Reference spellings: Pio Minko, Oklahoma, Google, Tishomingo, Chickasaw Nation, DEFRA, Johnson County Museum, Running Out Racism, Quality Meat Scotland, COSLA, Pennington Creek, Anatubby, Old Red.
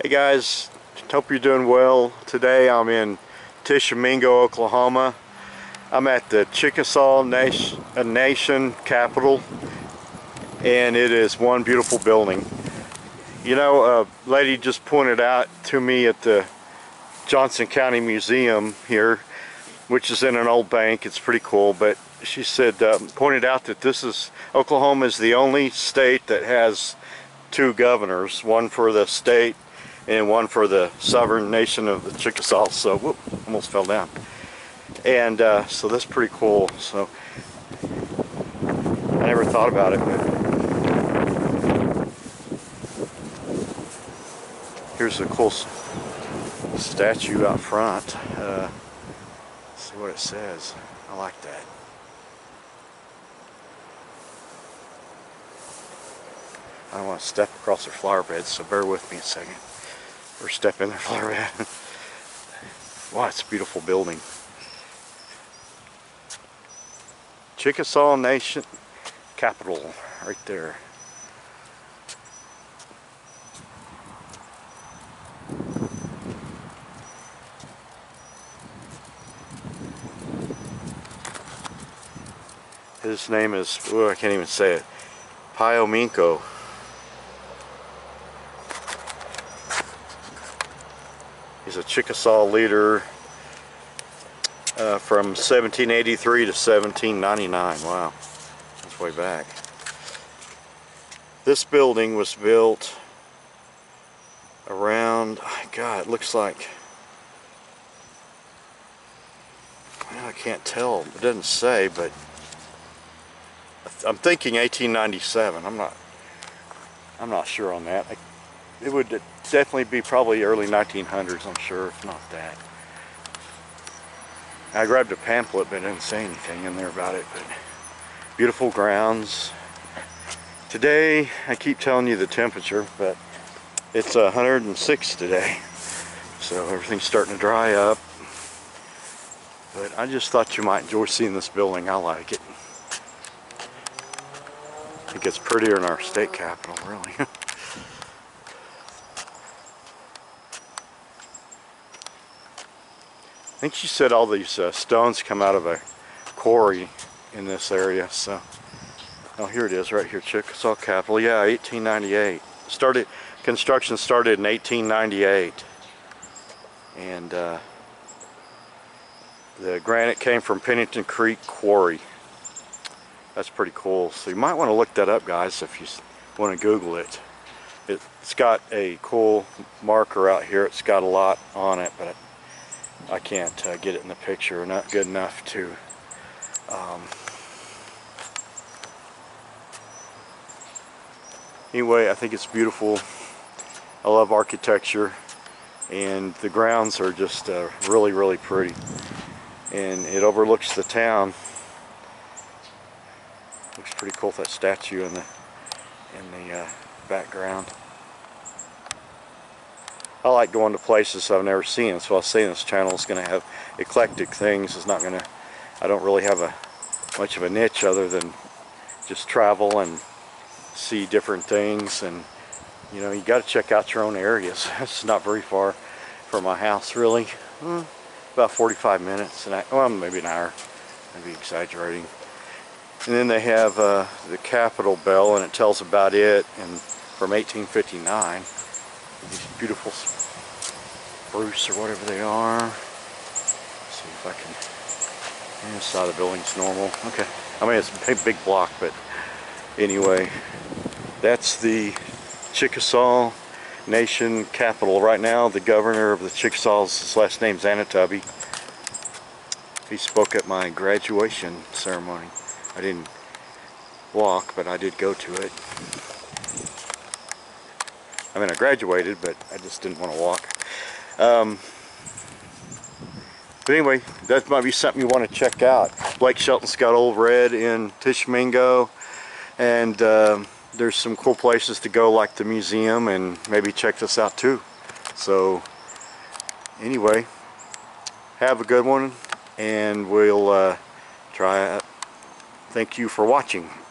Hey guys, hope you're doing well. Today I'm in Tishomingo, Oklahoma. I'm at the Chickasaw Nation Capitol, and it is one beautiful building. You know, a lady just pointed out to me at the Johnson County Museum here, which is in an old bank. It's pretty cool, but she said, pointed out that this is, Oklahoma is the only state that has two governors, one for the state and one for the sovereign nation of the Chickasaw. So, whoop, almost fell down. And so that's pretty cool. So I never thought about it, but here's a cool statue out front. See what it says. I like that. I don't want to step across their flower bed, so bear with me a second. Or step in their flower bed. Wow, it's a beautiful building. Chickasaw Nation Capitol, right there. His name is, oh, I can't even say it, Pio Minko. He's a Chickasaw leader from 1783 to 1799. Wow, that's way back. This building was built around, God, it looks like, well, I can't tell, it doesn't say, but I'm thinking 1897. I'm not sure on that. It would definitely be probably early 1900s, I'm sure, if not that. I grabbed a pamphlet, but it didn't say anything in there about it. But beautiful grounds. Today, I keep telling you the temperature, but it's 106 today. So everything's starting to dry up. But I just thought you might enjoy seeing this building. I like it. I think it's prettier in our state capital, really. I think she said all these stones come out of a quarry in this area. So, oh, here it is, right here, Chickasaw Capitol. Yeah, 1898. Construction started in 1898, and the granite came from Pennington Creek quarry. That's pretty cool. So you might want to look that up, guys, if you want to Google it. It's got a cool marker out here. It's got a lot on it, but I can't get it in the picture. Not good enough to anyway, I think it's beautiful. I love architecture, and the grounds are just really, really pretty, and it overlooks the town. Looks pretty cool with that statue in the background. I like going to places I've never seen, so I'll say this channel is going to have eclectic things. It's not going to, I don't really have much of a niche other than just travel and see different things. And you know, you got to check out your own areas. It's not very far from my house, really. About 45 minutes, and well, maybe an hour. Maybe exaggerating. And then they have the Capitol Bell, and it tells about it, and from 1859. These beautiful spruce or whatever they are. Let's see if I can. This side of the building's normal. Okay. I mean, it's a big block, but anyway, that's the Chickasaw Nation Capitol. Right now, the governor of the Chickasaws, his last name's Anatubby. He spoke at my graduation ceremony. I didn't walk, but I did go to it. I mean, I graduated, but I just didn't want to walk. But anyway, that might be something you want to check out. Blake Shelton's got Old Red in Tishomingo, and there's some cool places to go, like the museum, and maybe check this out too. So anyway, have a good one, and we'll try it. Thank you for watching.